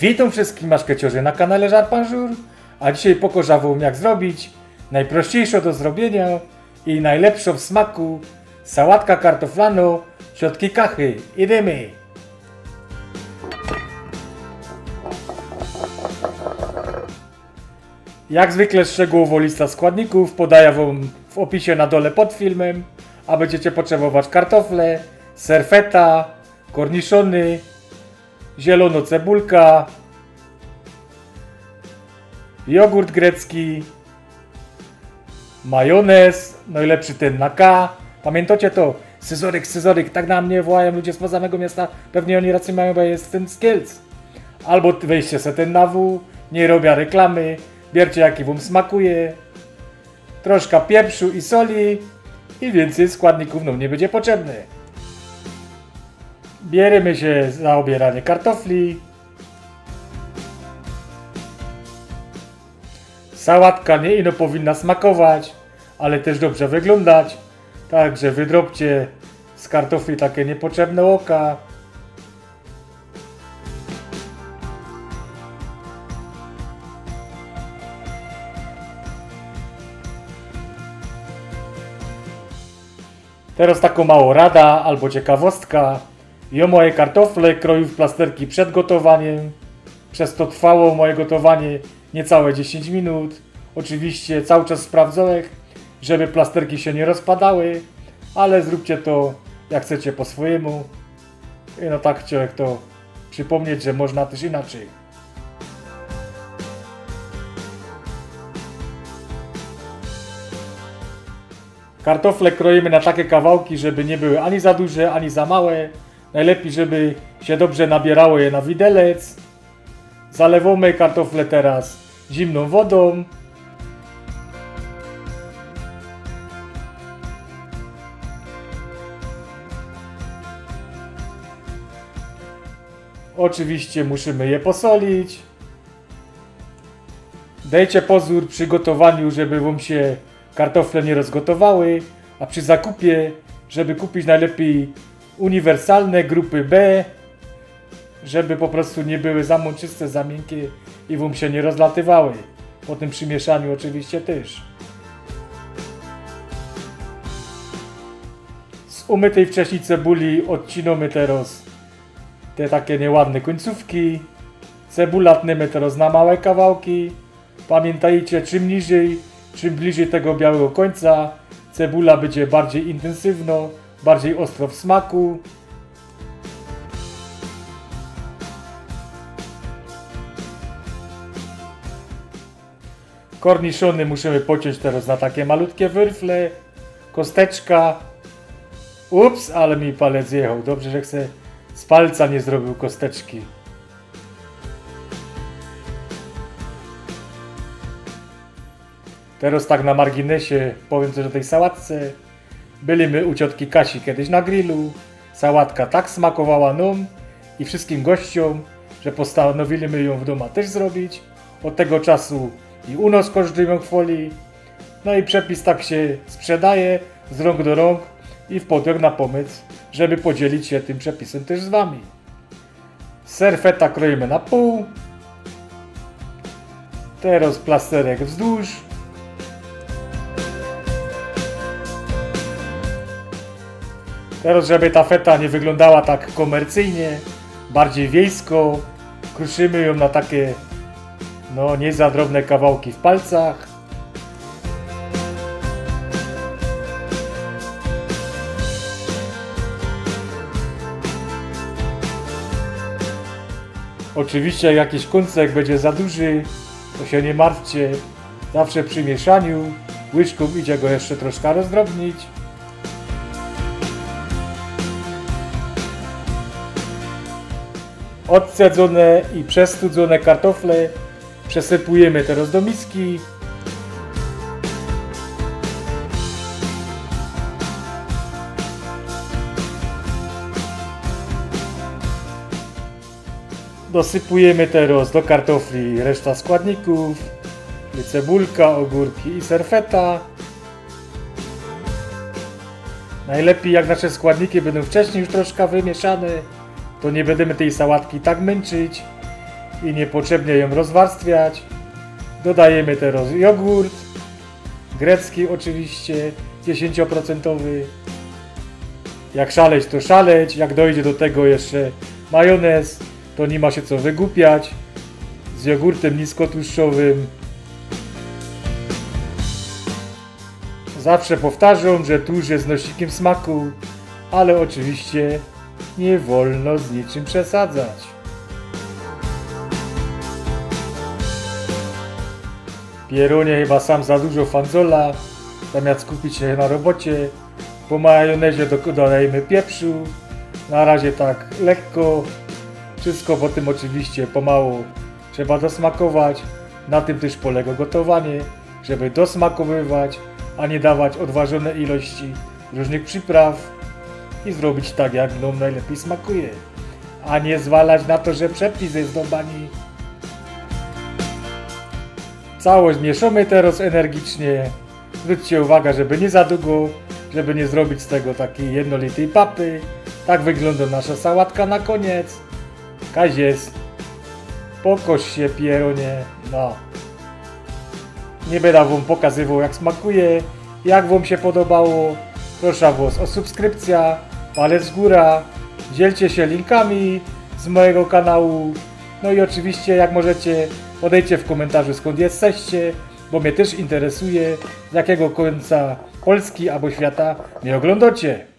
Witam wszystkich maszkeciorze na kanale Żarpanżur, a dzisiaj pokażę wam, jak zrobić najprościejszą do zrobienia i najlepszą w smaku sałatkę kartoflaną ciotki Kasi. Idziemy! Jak zwykle szczegółowo lista składników podaję wam w opisie na dole pod filmem, a będziecie potrzebować kartofle, serfeta, korniszony, zielono cebulka, jogurt grecki, majonez, najlepszy ten na K. Pamiętacie to? Scyzoryk, tak na mnie wołają ludzie spoza mego miasta, pewnie oni rację mają, bo jestem z Kielc. Albo wejście se ten na W, nie robię reklamy, bierzcie jaki wam smakuje, troszkę pieprzu i soli i więcej składników nam nie będzie potrzebne. Bierzemy się za obieranie kartofli. Sałatka nie ino powinna smakować, ale też dobrze wyglądać. Także wydrobcie z kartofli takie niepotrzebne oka. Teraz taką mała rada albo ciekawostka. Ja moje kartofle kroję w plasterki przed gotowaniem, przez to trwało moje gotowanie niecałe 10 minut. Oczywiście cały czas sprawdzałem, żeby plasterki się nie rozpadały, ale zróbcie to jak chcecie po swojemu. I no tak chciałem to przypomnieć, że można też inaczej. Kartofle kroimy na takie kawałki, żeby nie były ani za duże, ani za małe. Najlepiej, żeby się dobrze nabierało je na widelec. Zalewamy kartofle teraz zimną wodą. Oczywiście musimy je posolić. Dajcie pozór przy gotowaniu, żeby wam się kartofle nie rozgotowały, a przy zakupie, żeby kupić najlepiej uniwersalne grupy B, żeby po prostu nie były za mączyste, za miękkie i wam się nie rozlatywały. Po tym przymieszaniu oczywiście też. Z umytej wcześniej cebuli odcinamy teraz te takie nieładne końcówki. Cebula tniemy teraz na małe kawałki. Pamiętajcie, czym bliżej tego białego końca, cebula będzie bardziej intensywna, bardziej ostro w smaku. Korniszony musimy pociąć teraz na takie malutkie wyrfle, kosteczka. Ups, ale mi palec zjechał. Dobrze, że chcę z palca nie zrobił kosteczki. Teraz tak na marginesie powiem coś o tej sałatce. Byliśmy u ciotki Kasi kiedyś na grillu. Sałatka tak smakowała nam i wszystkim gościom, że postanowiliśmy ją w domu też zrobić. Od tego czasu i u nas każdy ją chwali. No i przepis tak się sprzedaje z rąk do rąk i wpadłem na pomysł, żeby podzielić się tym przepisem też z wami. Serfeta kroimy na pół. Teraz plasterek wzdłuż. Teraz, żeby ta feta nie wyglądała tak komercyjnie, bardziej wiejsko, kruszymy ją na takie, no, nie za drobne kawałki w palcach. Oczywiście jakiś kuncek będzie za duży, to się nie martwcie, zawsze przy mieszaniu łyżką idzie go jeszcze troszkę rozdrobnić. Odcedzone i przestudzone kartofle przesypujemy teraz do miski. Dosypujemy teraz do kartofli reszta składników, czyli cebulka, ogórki i serfeta. Najlepiej jak nasze składniki będą wcześniej już troszkę wymieszane, to nie będziemy tej sałatki tak męczyć i niepotrzebnie ją rozwarstwiać. Dodajemy teraz jogurt, grecki oczywiście, 10%. Jak szaleć, to szaleć, jak dojdzie do tego jeszcze majonez, to nie ma się co wygłupiać, z jogurtem niskotłuszczowym. Zawsze powtarzam, że tłuszcz jest nośnikiem smaku, ale oczywiście nie wolno z niczym przesadzać. Pieronie chyba sam za dużo fanzola, zamiast skupić się na robocie. Po majonezie dodajemy pieprzu, na razie tak lekko. Wszystko po tym oczywiście pomału trzeba dosmakować. Na tym też polega gotowanie, żeby dosmakowywać, a nie dawać odważone ilości różnych przypraw i zrobić tak, jak nam najlepiej smakuje, a nie zwalać na to, że przepis jest do bani. Całość mieszamy teraz energicznie. Zwróćcie uwagę, żeby nie za długo, żeby nie zrobić z tego takiej jednolitej papy. Tak wygląda nasza sałatka na koniec. Kazies, pokoś się pieronie, no. Nie będę wam pokazywał, jak smakuje, jak wam się podobało. Proszę was o subskrypcja, palec w górę, dzielcie się linkami z mojego kanału. No i oczywiście, jak możecie, podajcie w komentarzu, skąd jesteście, bo mnie też interesuje, z jakiego końca Polski albo świata mnie oglądacie.